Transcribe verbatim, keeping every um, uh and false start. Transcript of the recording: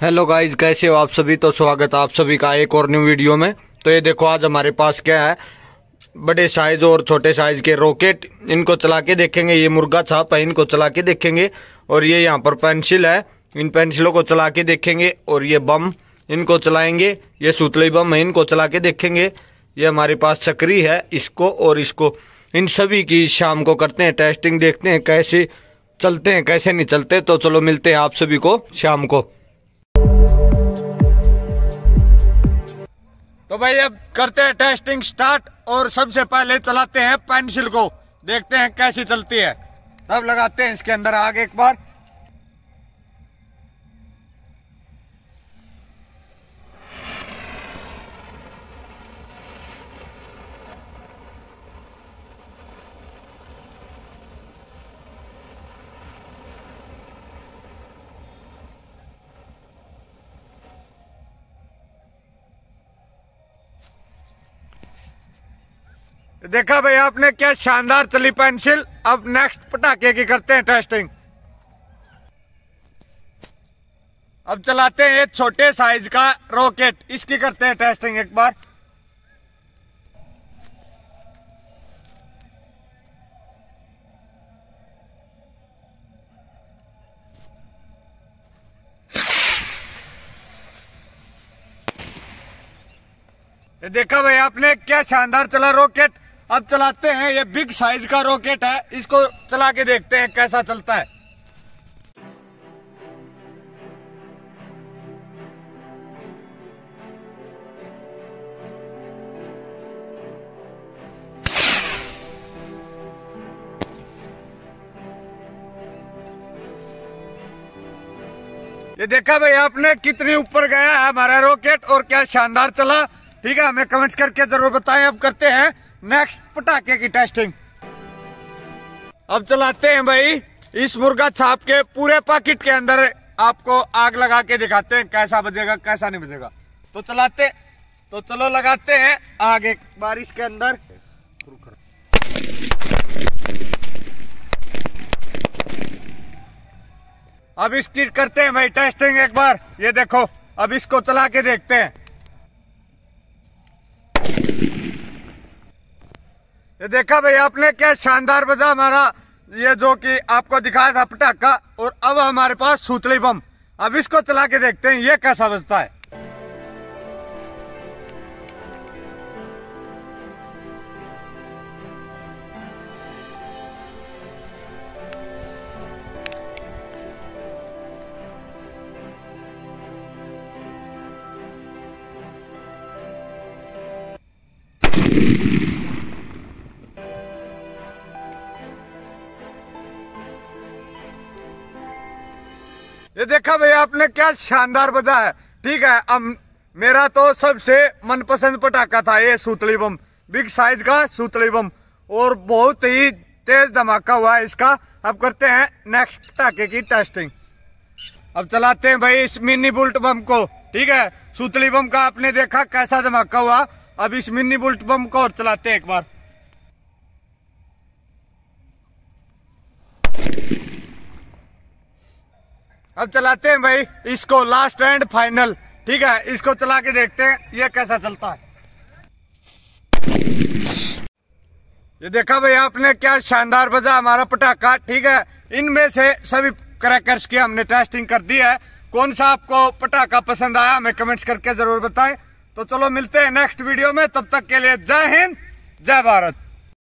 Hello guys, कैसे हो आप सभी। तो स्वागत है आप सभी का एक और न्यू वीडियो में। तो ये देखो आज हमारे पास क्या है, बड़े साइज और छोटे साइज के रॉकेट। इनको चला के देखेंगे। ये मुर्गा छाप है, इनको चला के देखेंगे। और ये यहाँ पर पेंसिल है, इन पेंसिलों को चला के देखेंगे। और ये बम, इनको चलाएंगे। ये सुतली बम है, इनको चला के देखेंगे। ये हमारे पास सकरी है, इसको और इसको, इन सभी की शाम को करते हैं टेस्टिंग, देखते हैं कैसे चलते हैं कैसे नहीं चलते। तो चलो मिलते हैं आप सभी को शाम को। तो भाई अब करते हैं टेस्टिंग स्टार्ट और सबसे पहले चलाते हैं पेंसिल को, देखते हैं कैसी चलती है। तब लगाते हैं इसके अंदर आग एक बार। देखा भाई आपने, क्या शानदार चली पेंसिल। अब नेक्स्ट पटाखे की करते हैं टेस्टिंग। अब चलाते हैं एक छोटे साइज का रॉकेट, इसकी करते हैं टेस्टिंग एक बार। देखा भाई आपने, क्या शानदार चला रॉकेट। अब चलाते हैं ये बिग साइज का रॉकेट है, इसको चला के देखते हैं कैसा चलता है। ये देखा भाई आपने कितनी ऊपर गया है हमारा रॉकेट और क्या शानदार चला। ठीक है, हमें कमेंट्स करके जरूर बताएं। अब करते हैं नेक्स्ट पटाखे की टेस्टिंग। अब चलाते हैं भाई इस मुर्गा छाप के पूरे पैकेट के अंदर, आपको आग लगा के दिखाते हैं कैसा बजेगा कैसा नहीं बजेगा। तो चलाते तो चलो लगाते हैं आग एक बार इसके अंदर। अब इसकी करते हैं भाई टेस्टिंग एक बार। ये देखो, अब इसको चला के देखते हैं। ये देखा भाई आपने, क्या शानदार बजा हमारा ये जो कि आपको दिखाया था पटाखा। और अब हमारे पास सूतली बम, अब इसको चला के देखते हैं ये कैसा बजता है। ये देखा भाई आपने, क्या शानदार बजा है। ठीक है, अब मेरा तो सबसे मनपसंद पटाखा था ये सूतली बम, बिग साइज का सूतली बम, और बहुत ही तेज धमाका हुआ है इसका। अब करते हैं नेक्स्ट पटाखे की टेस्टिंग। अब चलाते हैं भाई इस मिनी बुल्ट बम को। ठीक है, सूतली बम का आपने देखा कैसा धमाका हुआ, अब इस मिनी बुल्ट बम को और चलाते हैं एक बार। अब चलाते हैं भाई इसको लास्ट एंड फाइनल। ठीक है, इसको चला के देखते हैं ये कैसा चलता है। ये देखा भाई आपने, क्या शानदार बजा हमारा पटाखा। ठीक है, इनमें से सभी क्रैकर्स की हमने टेस्टिंग कर दी है। कौन सा आपको पटाखा पसंद आया हमें कमेंट्स करके जरूर बताएं। तो चलो मिलते हैं नेक्स्ट वीडियो में, तब तक के लिए जय हिंद जय भारत।